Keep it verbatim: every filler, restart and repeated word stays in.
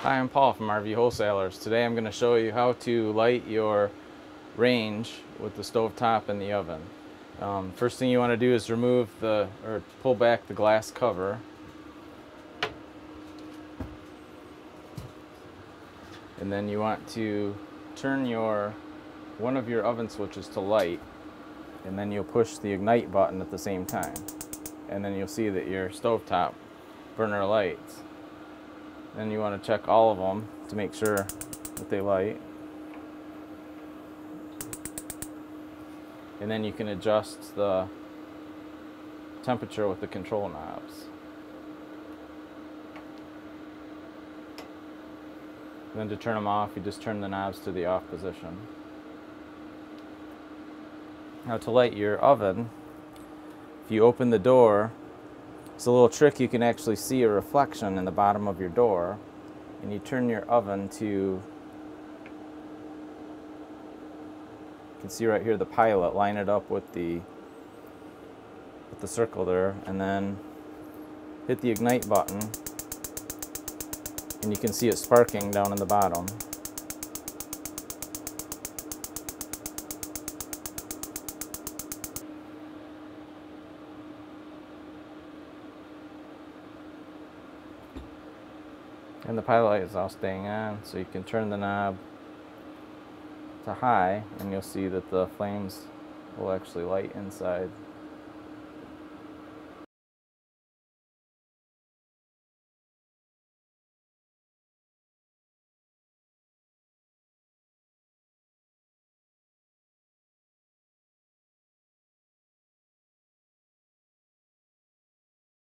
Hi, I'm Paul from R V Wholesalers. Today I'm going to show you how to light your range with the stovetop and the oven. Um, first thing you want to do is remove the, or pull back the glass cover. And then you want to turn your, one of your oven switches to light, and then you'll push the ignite button at the same time. And then you'll see that your stovetop burner lights. Then you want to check all of them to make sure that they light. And then you can adjust the temperature with the control knobs. And then to turn them off, you just turn the knobs to the off position. Now to light your oven, if you open the door, it's a little trick, you can actually see a reflection in the bottom of your door, and you turn your oven to, you can see right here the pilot, line it up with the, with the circle there, and then hit the ignite button, and you can see it sparking down in the bottom. And the pilot light is all staying on, so you can turn the knob to high, and you'll see that the flames will actually light inside.